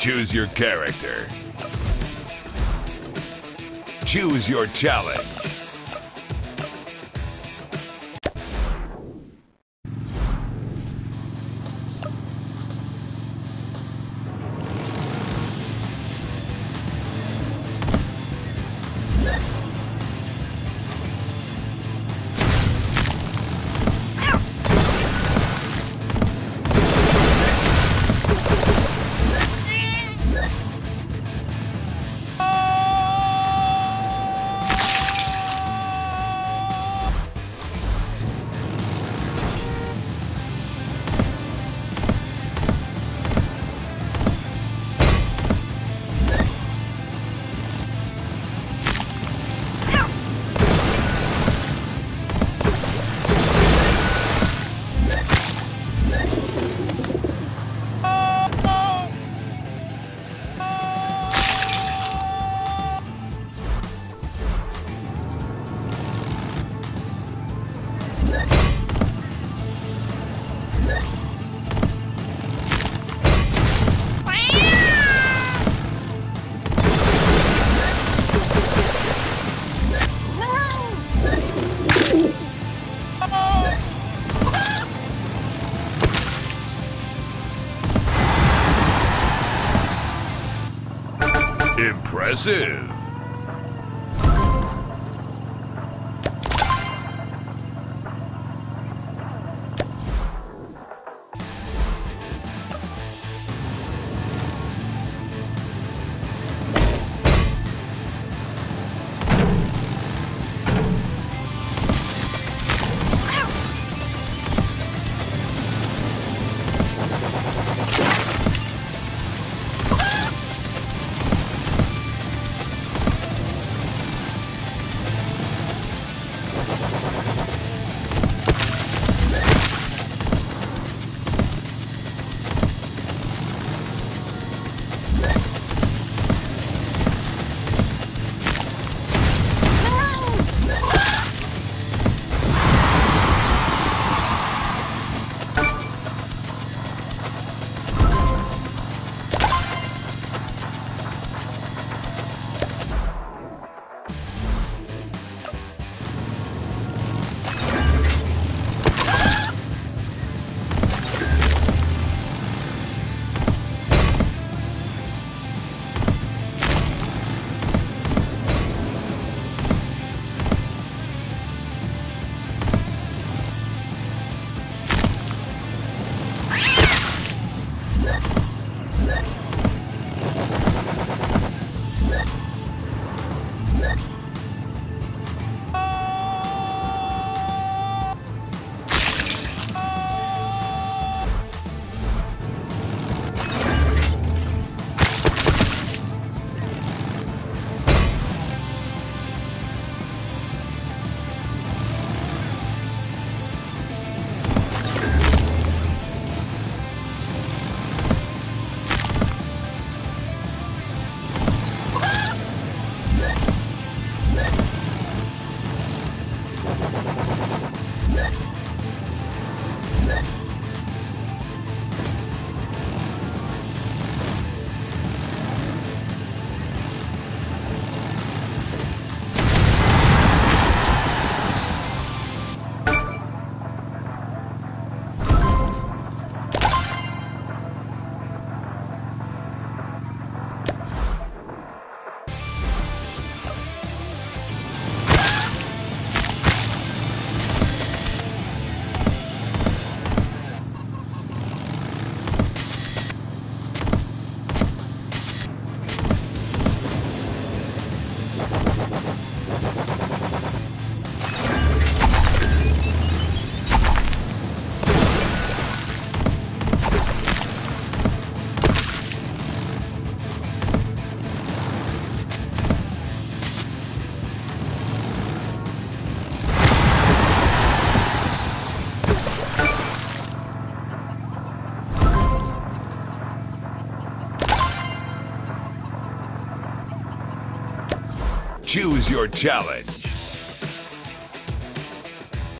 Choose your character. Choose your challenge. Impressive. Choose your challenge.